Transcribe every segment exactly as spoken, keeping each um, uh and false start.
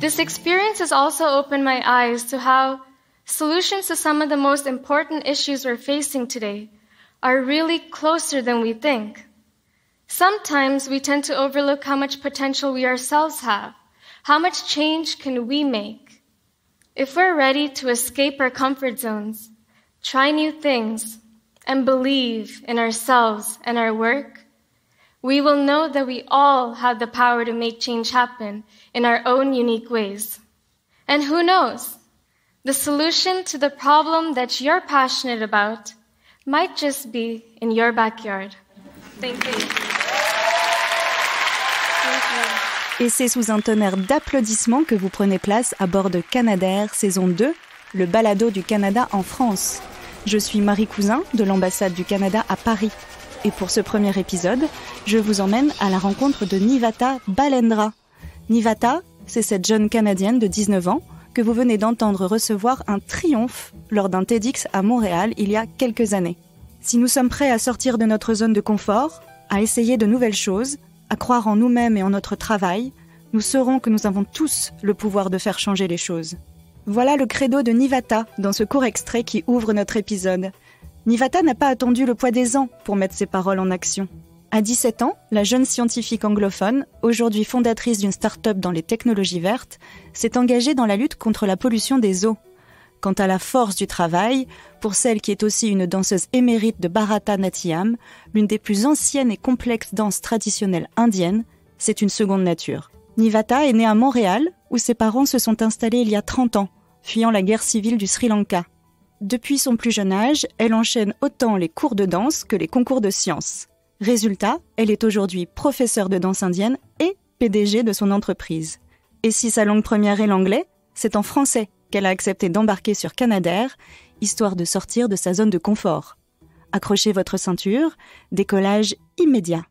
This experience has also opened my eyes to how solutions to some of the most important issues we're facing today are really closer than we think. Sometimes we tend to overlook how much potential we ourselves have. How much change can we make? If we're ready to escape our comfort zones, try new things, and believe in ourselves and our work, we will know that we all have the power to make change happen in our own unique ways. And who knows? The solution to the problem that you're passionate about might just be in your backyard. Thank you. Thank you. Et c'est sous un tonnerre d'applaudissements que vous prenez place à bord de Canad'air, saison deux, le balado du Canada en France. Je suis Marie Cousin, de l'ambassade du Canada à Paris. Et pour ce premier épisode, je vous emmène à la rencontre de Nivatha Balendra. Nivatha, c'est cette jeune Canadienne de dix-neuf ans que vous venez d'entendre recevoir un triomphe lors d'un TEDx à Montréal il y a quelques années. Si nous sommes prêts à sortir de notre zone de confort, à essayer de nouvelles choses, à croire en nous-mêmes et en notre travail, nous saurons que nous avons tous le pouvoir de faire changer les choses. Voilà le credo de Nivatha dans ce court extrait qui ouvre notre épisode. Nivatha n'a pas attendu le poids des ans pour mettre ses paroles en action. À dix-sept ans, la jeune scientifique anglophone, aujourd'hui fondatrice d'une start-up dans les technologies vertes, s'est engagée dans la lutte contre la pollution des eaux. Quant à la force du travail, pour celle qui est aussi une danseuse émérite de Bharata Natyam, l'une des plus anciennes et complexes danses traditionnelles indiennes, c'est une seconde nature. Nivatha est née à Montréal, où ses parents se sont installés il y a trente ans, fuyant la guerre civile du Sri Lanka. Depuis son plus jeune âge, elle enchaîne autant les cours de danse que les concours de sciences. Résultat, elle est aujourd'hui professeure de danse indienne et P D G de son entreprise. Et si sa langue première est l'anglais, c'est en français qu'elle a accepté d'embarquer sur Canad'air, histoire de sortir de sa zone de confort. Accrochez votre ceinture, décollage immédiat.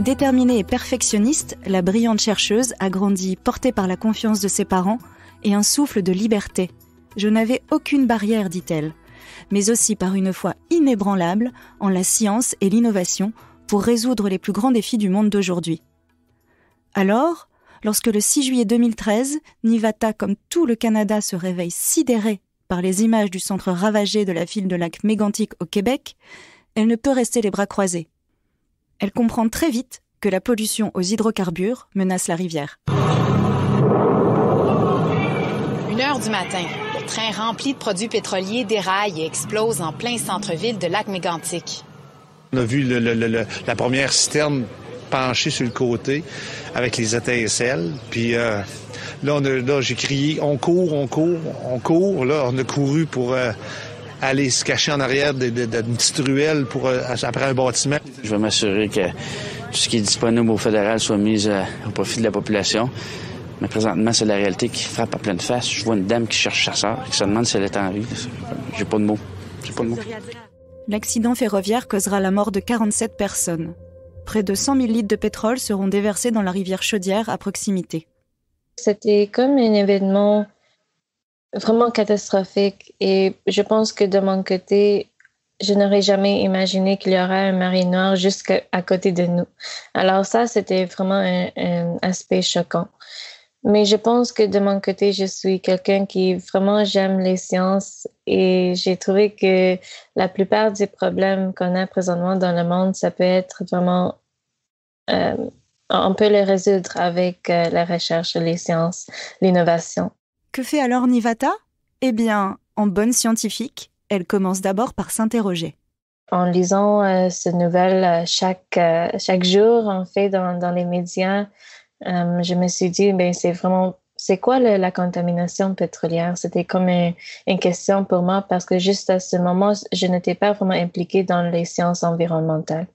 Déterminée et perfectionniste, la brillante chercheuse a grandi portée par la confiance de ses parents et un souffle de liberté. Je n'avais aucune barrière, dit-elle, mais aussi par une foi inébranlable en la science et l'innovation pour résoudre les plus grands défis du monde d'aujourd'hui. Alors, lorsque le six juillet deux mille treize, Nivatha, comme tout le Canada, se réveille sidérée par les images du centre ravagé de la ville de Lac-Mégantic au Québec, elle ne peut rester les bras croisés. Elle comprend très vite que la pollution aux hydrocarbures menace la rivière. Une heure du matin, le train rempli de produits pétroliers déraille et explose en plein centre-ville de Lac-Mégantic. On a vu le, le, le, la première citerne penchée sur le côté avec les étincelles. Puis euh, là, là j'ai crié « on court, on court, on court ». Là, on a couru pour... Euh, aller se cacher en arrière d'une petite ruelle pour, euh, après un bâtiment. Je vais m'assurer que tout ce qui est disponible au fédéral soit mis euh, au profit de la population. Mais présentement, c'est la réalité qui frappe à pleine face. Je vois une dame qui cherche sa sœur et qui se demande si elle est en vie. J'ai pas de mots. J'ai pas de mots. L'accident ferroviaire causera la mort de quarante-sept personnes. Près de cent mille litres de pétrole seront déversés dans la rivière Chaudière à proximité. C'était comme un événement vraiment catastrophique et je pense que de mon côté, je n'aurais jamais imaginé qu'il y aurait un marée noire jusqu'à à côté de nous. Alors ça, c'était vraiment un, un aspect choquant. Mais je pense que de mon côté, je suis quelqu'un qui vraiment j'aime les sciences et j'ai trouvé que la plupart des problèmes qu'on a présentement dans le monde, ça peut être vraiment... Euh, on peut les résoudre avec euh, la recherche, les sciences, l'innovation. Que fait alors Nivatha? Eh bien, en bonne scientifique, elle commence d'abord par s'interroger. En lisant euh, ces nouvelles euh, chaque, euh, chaque jour, en fait, dans, dans les médias, euh, je me suis dit, ben, c'est vraiment, c'est quoi le, la contamination pétrolière? C'était comme un, une question pour moi parce que juste à ce moment, je n'étais pas vraiment impliquée dans les sciences environnementales.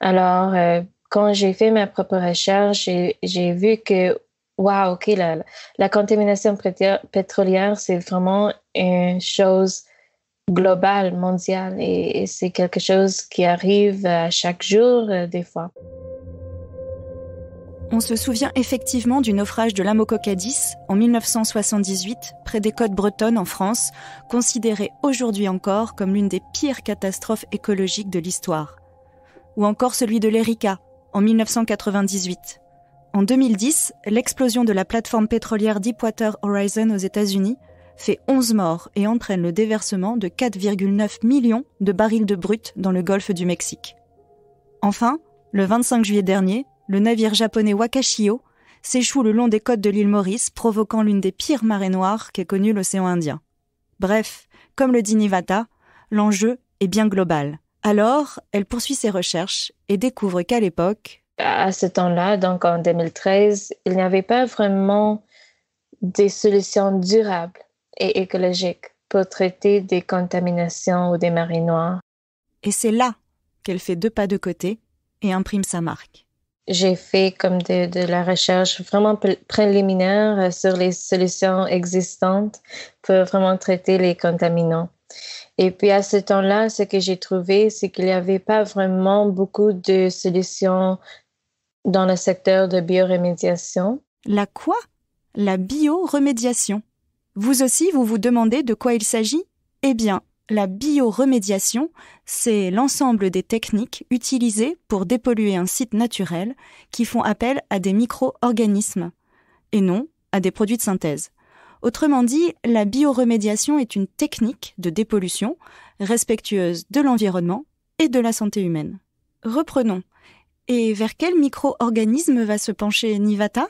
Alors, euh, quand j'ai fait ma propre recherche, j'ai, j'ai vu que wow, OK, la, la contamination pétrolière, c'est vraiment une chose global, mondial, et, et c'est quelque chose qui arrive chaque jour, des fois. On se souvient effectivement du naufrage de la Mokokadis en mille neuf cent soixante-dix-huit, près des côtes bretonnes en France, considérée aujourd'hui encore comme l'une des pires catastrophes écologiques de l'histoire. Ou encore celui de l'Erika, en mille neuf cent quatre-vingt-dix-huit. En deux mille dix, l'explosion de la plateforme pétrolière Deepwater Horizon aux États-Unis fait onze morts et entraîne le déversement de quatre virgule neuf millions de barils de brut dans le golfe du Mexique. Enfin, le vingt-cinq juillet dernier, le navire japonais Wakashio s'échoue le long des côtes de l'île Maurice, provoquant l'une des pires marées noires qu'ait connue l'océan Indien. Bref, comme le dit Nivatha, l'enjeu est bien global. Alors, elle poursuit ses recherches et découvre qu'à l'époque... À ce temps-là, donc en deux mille treize, il n'y avait pas vraiment des solutions durables et écologiques pour traiter des contaminations ou des marées noires. Et c'est là qu'elle fait deux pas de côté et imprime sa marque. J'ai fait comme de, de la recherche vraiment préliminaire sur les solutions existantes pour vraiment traiter les contaminants. Et puis à ce temps-là, ce que j'ai trouvé, c'est qu'il n'y avait pas vraiment beaucoup de solutions dans le secteur de bioremédiation. La quoi? La bioremédiation. Vous aussi, vous vous demandez de quoi il s'agit? Eh bien, la bioremédiation, c'est l'ensemble des techniques utilisées pour dépolluer un site naturel qui font appel à des micro-organismes et non à des produits de synthèse. Autrement dit, la bioremédiation est une technique de dépollution respectueuse de l'environnement et de la santé humaine. Reprenons. Et vers quel micro-organisme va se pencher Nivatha?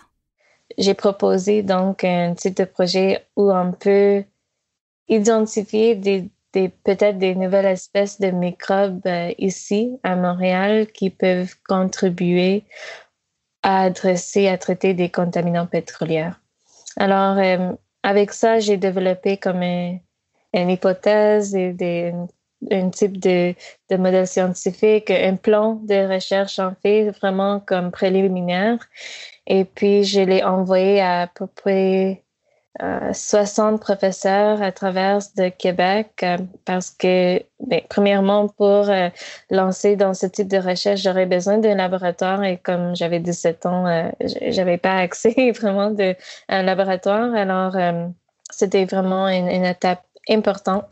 J'ai proposé donc un type de projet où on peut identifier des Des, peut-être des nouvelles espèces de microbes euh, ici, à Montréal, qui peuvent contribuer à adresser, à traiter des contaminants pétroliers. Alors, euh, avec ça, j'ai développé comme un, une hypothèse, et des, un type de, de modèle scientifique, un plan de recherche en fait, vraiment comme préliminaire. Et puis, je l'ai envoyé à à peu près... Euh, soixante professeurs à travers de Québec euh, parce que, ben, premièrement, pour euh, lancer dans ce type de recherche, j'aurais besoin d'un laboratoire et comme j'avais dix-sept ans, euh, j'avais pas accès vraiment de, à un laboratoire. Alors, euh, c'était vraiment une, une étape importante.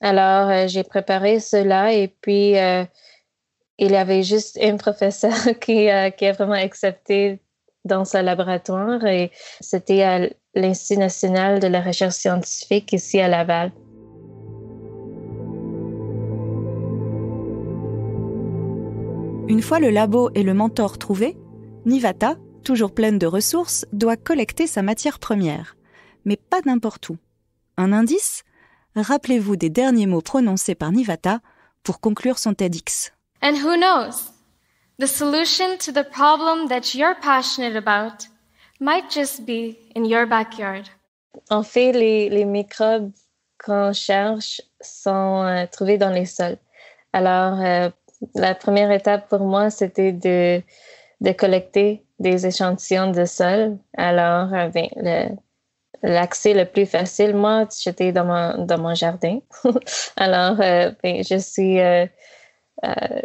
Alors, euh, j'ai préparé cela et puis euh, il y avait juste un professeur qui, euh, qui a vraiment accepté dans ce laboratoire et c'était à l'Institut national de la recherche scientifique ici à Laval. Une fois le labo et le mentor trouvés, Nivatha, toujours pleine de ressources, doit collecter sa matière première. Mais pas n'importe où. Un indice? Rappelez-vous des derniers mots prononcés par Nivatha pour conclure son TEDx. And who knows? The solution to the problem that you're passionate about might just be in your backyard. En fait, les, les microbes qu'on cherche sont euh, trouvés dans les sols. Alors, euh, la première étape pour moi, c'était de, de collecter des échantillons de sol. Alors, euh, ben, le, l'accès le plus facile, moi, j'étais dans mon, dans mon jardin. Alors, euh, ben, je suis... Euh, Euh,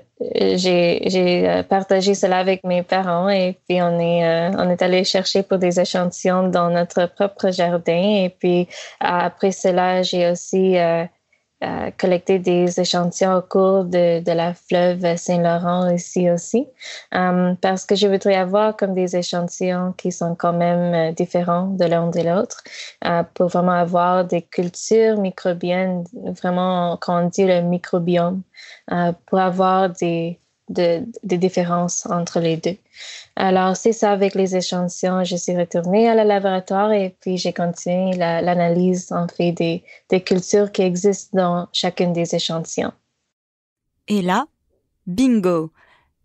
j'ai, j'ai partagé cela avec mes parents et puis on est, euh, on est allé chercher pour des échantillons dans notre propre jardin et puis après cela, j'ai aussi euh, euh, collecté des échantillons au cours de, de la fleuve Saint-Laurent ici aussi euh, parce que je voudrais avoir comme des échantillons qui sont quand même différents de l'un de l'autre euh, pour vraiment avoir des cultures microbiennes, vraiment quand on dit le microbiome. Euh, pour avoir des, de, des différences entre les deux. Alors, c'est ça, avec les échantillons, je suis retournée à la laboratoire et puis j'ai continué la, l'analyse, en fait, des, des cultures qui existent dans chacune des échantillons. Et là, bingo!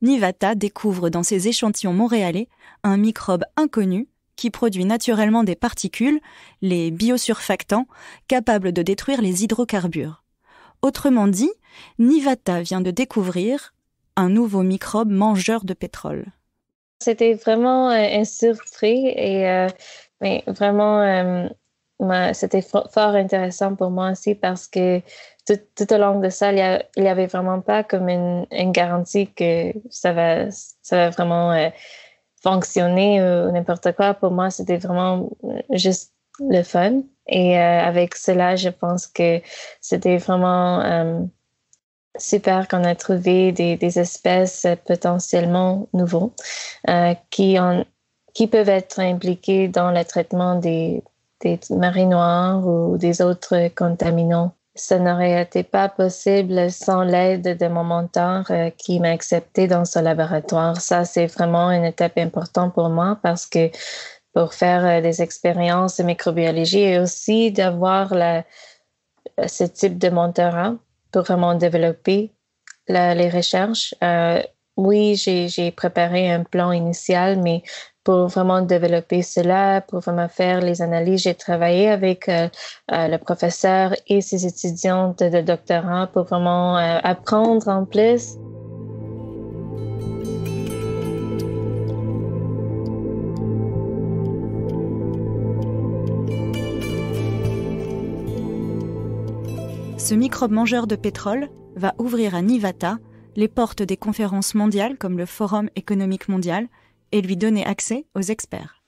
Nivatha découvre dans ses échantillons montréalais un microbe inconnu qui produit naturellement des particules, les biosurfactants, capables de détruire les hydrocarbures. Autrement dit, Nivatha vient de découvrir un nouveau microbe mangeur de pétrole. C'était vraiment euh, une surprise et euh, mais vraiment euh, c'était fort intéressant pour moi aussi parce que tout, tout au long de ça, il n'y avait vraiment pas comme une, une garantie que ça va, ça va vraiment euh, fonctionner ou n'importe quoi. Pour moi, c'était vraiment juste le fun. Et euh, avec cela, je pense que c'était vraiment euh, super qu'on a trouvé des, des espèces potentiellement nouveaux euh, qui, ont, qui peuvent être impliquées dans le traitement des, des marées noires ou des autres contaminants. Ça n'aurait été pas possible sans l'aide de mon mentor euh, qui m'a acceptée dans ce laboratoire. Ça, c'est vraiment une étape importante pour moi parce que pour faire des expériences de microbiologie et aussi d'avoir la, ce type de mentorat pour vraiment développer la, les recherches. Euh, oui, j'ai, j'ai préparé un plan initial, mais pour vraiment développer cela, pour vraiment faire les analyses, j'ai travaillé avec euh, euh, le professeur et ses étudiantes de doctorat pour vraiment euh, apprendre en plus. Ce microbe mangeur de pétrole va ouvrir à Nivatha les portes des conférences mondiales comme le Forum économique mondial et lui donner accès aux experts.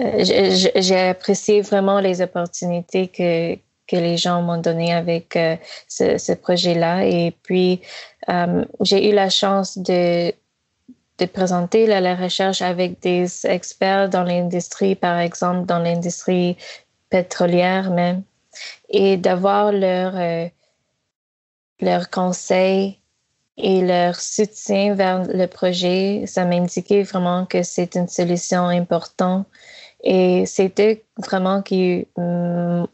Euh, j'ai, j'ai apprécié vraiment les opportunités que, que les gens m'ont données avec euh, ce, ce projet-là. Et puis, euh, j'ai eu la chance de, de présenter la, la recherche avec des experts dans l'industrie, par exemple, dans l'industrie pétrolière même. Et d'avoir leur, euh, leur conseil et leur soutien vers le projet, ça m'indiquait vraiment que c'est une solution importante. Et c'est eux vraiment qui m'ont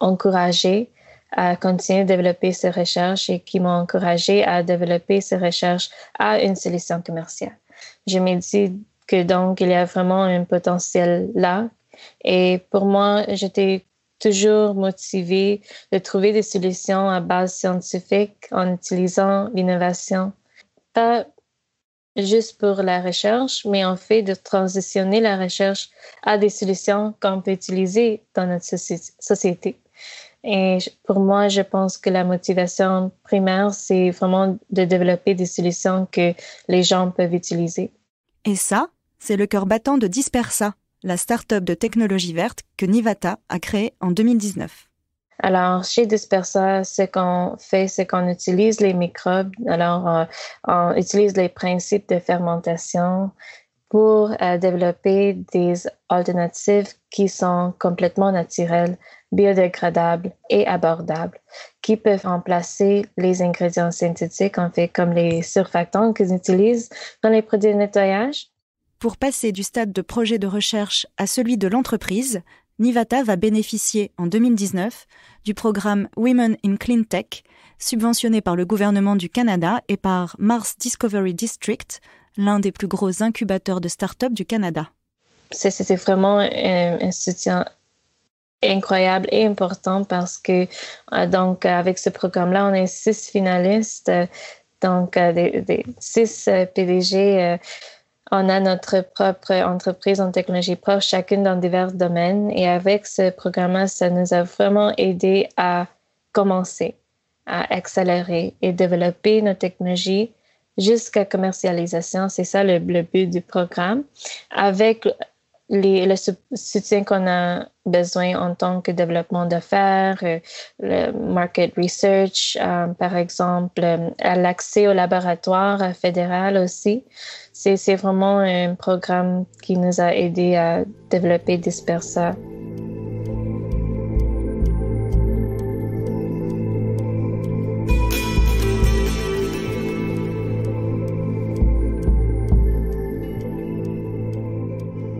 encouragée à continuer de développer ces recherches et qui m'ont encouragée à développer ces recherches à une solution commerciale. Je me dis que donc, il y a vraiment un potentiel là. Et pour moi, j'étais toujours motivée de trouver des solutions à base scientifique en utilisant l'innovation. Pas juste pour la recherche, mais en fait de transitionner la recherche à des solutions qu'on peut utiliser dans notre société. Et pour moi, je pense que la motivation primaire, c'est vraiment de développer des solutions que les gens peuvent utiliser. Et ça, c'est le cœur battant de Dispersa, la start-up de technologie verte que Nivatha a créée en deux mille dix-neuf. Alors, chez Dispersa, ce qu'on fait, c'est qu'on utilise les microbes. Alors, euh, on utilise les principes de fermentation pour euh, développer des alternatives qui sont complètement naturelles, biodégradables et abordables, qui peuvent remplacer les ingrédients synthétiques, en fait, comme les surfactants qu'ils utilisent dans les produits de nettoyage. Pour passer du stade de projet de recherche à celui de l'entreprise, Nivatha va bénéficier en deux mille dix-neuf du programme Women in Clean Tech, subventionné par le gouvernement du Canada et par Mars Discovery District, l'un des plus gros incubateurs de start-up du Canada. C'était vraiment un soutien incroyable et important parce que, donc, avec ce programme-là, on est six finalistes, donc des, des six P D G. On a notre propre entreprise en technologie propre, chacune dans divers domaines. Et avec ce programme-là, ça nous a vraiment aidé à commencer, à accélérer et développer nos technologies jusqu'à commercialisation. C'est ça le, le but du programme. Avec les, le soutien qu'on a besoin en tant que développement d'affaires, le market research, euh, par exemple, à l'accès au laboratoire fédéral aussi. C'est, c'est vraiment un programme qui nous a aidés à développer Dispersa.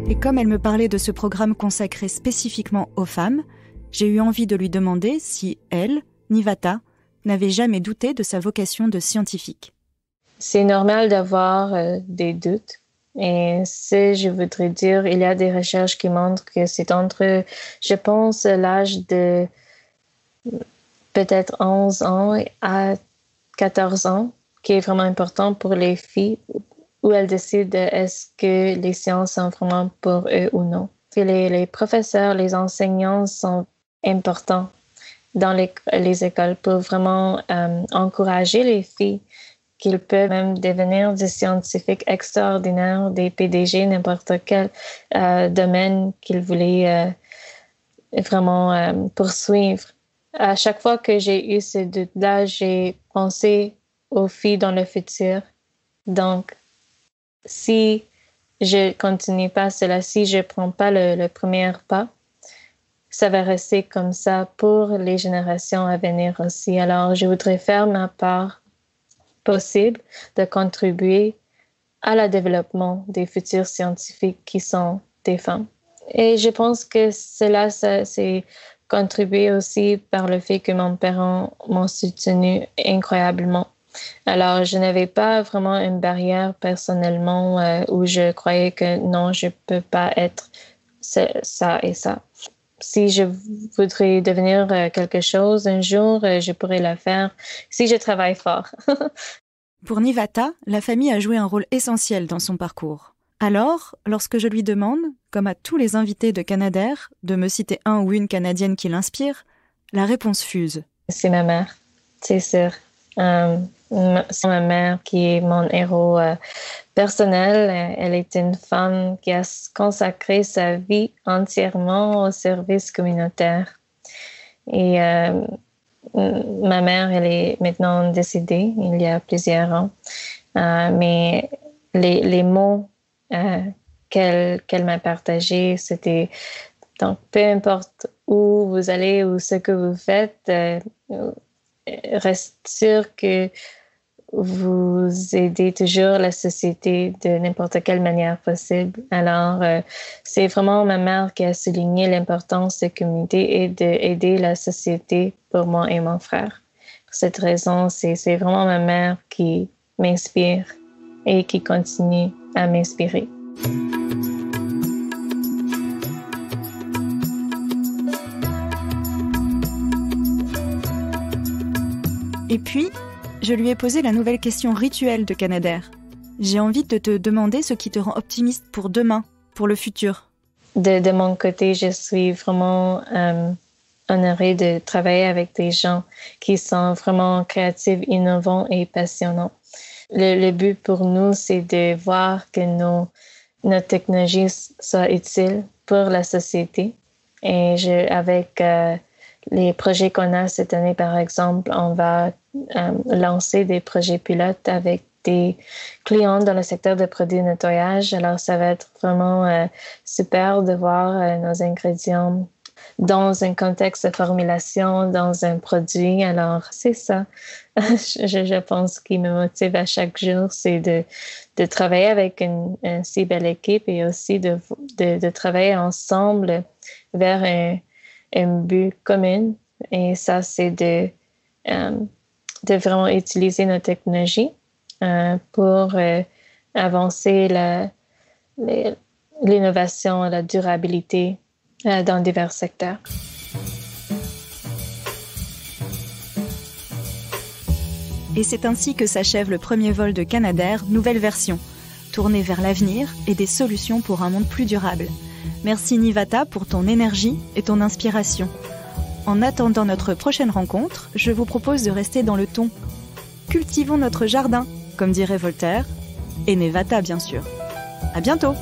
Et comme elle me parlait de ce programme consacré spécifiquement aux femmes, j'ai eu envie de lui demander si elle, Nivatha, n'avait jamais douté de sa vocation de scientifique. C'est normal d'avoir euh, des doutes. Et c'est, je voudrais dire, il y a des recherches qui montrent que c'est entre, je pense, l'âge de peut-être onze ans à quatorze ans, qui est vraiment important pour les filles, où elles décident est-ce que les sciences sont vraiment pour eux ou non. Puis les, les professeurs, les enseignants sont importants dans les, les écoles pour vraiment euh, encourager les filles qu'ils peuvent même devenir des scientifiques extraordinaires, des P D G, n'importe quel euh, domaine qu'ils voulaient euh, vraiment euh, poursuivre. À chaque fois que j'ai eu ce doute-là, j'ai pensé aux filles dans le futur. Donc, si je ne continue pas cela, si je ne prends pas le, le premier pas, ça va rester comme ça pour les générations à venir aussi. Alors, je voudrais faire ma part possible de contribuer à le développement des futurs scientifiques qui sont des femmes. Et je pense que cela, ça, c'est contribué aussi par le fait que mes parents m'ont soutenu incroyablement. Alors, je n'avais pas vraiment une barrière personnellement euh, où je croyais que non, je ne peux pas être ce, ça et ça. Si je voudrais devenir quelque chose un jour, je pourrais le faire si je travaille fort. Pour Nivatha, la famille a joué un rôle essentiel dans son parcours. Alors, lorsque je lui demande, comme à tous les invités de Canad'air, de me citer un ou une Canadienne qui l'inspire, la réponse fuse. C'est ma mère, c'est sûr. Euh, c'est ma mère qui est mon héros euh, personnel. Elle est une femme qui a consacré sa vie entièrement au service communautaire. Et euh, ma mère, elle est maintenant décédée il y a plusieurs ans. Euh, mais les, les mots euh, qu'elle, qu'elle m'a partagés, c'était donc peu importe où vous allez ou ce que vous faites, euh, reste sûr que vous aidez toujours la société de n'importe quelle manière possible. Alors, euh, c'est vraiment ma mère qui a souligné l'importance de communauté et d'aider la société pour moi et mon frère. Pour cette raison, c'est, c'est vraiment ma mère qui m'inspire et qui continue à m'inspirer. Et puis, je lui ai posé la nouvelle question rituelle de Canad'air. J'ai envie de te demander ce qui te rend optimiste pour demain, pour le futur. De, de mon côté, je suis vraiment euh, honorée de travailler avec des gens qui sont vraiment créatifs, innovants et passionnants. Le, le but pour nous, c'est de voir que nos, notre technologie soit utile pour la société. Et je, avec... Euh, Les projets qu'on a cette année, par exemple, on va euh, lancer des projets pilotes avec des clients dans le secteur des produits nettoyage. Alors, ça va être vraiment euh, super de voir euh, nos ingrédients dans un contexte de formulation, dans un produit. Alors, c'est ça. je, je pense qu'il me motive à chaque jour, c'est de, de travailler avec une, une si belle équipe et aussi de, de, de travailler ensemble vers un un but commun, et ça, c'est de, euh, de vraiment utiliser nos technologies euh, pour euh, avancer la, les, l'innovation, la durabilité euh, dans divers secteurs. Et c'est ainsi que s'achève le premier vol de Canad'Air, nouvelle version, tournée vers l'avenir et des solutions pour un monde plus durable. Merci Nivatha pour ton énergie et ton inspiration. En attendant notre prochaine rencontre, je vous propose de rester dans le ton. Cultivons notre jardin, comme dirait Voltaire, et Nivatha bien sûr. À bientôt!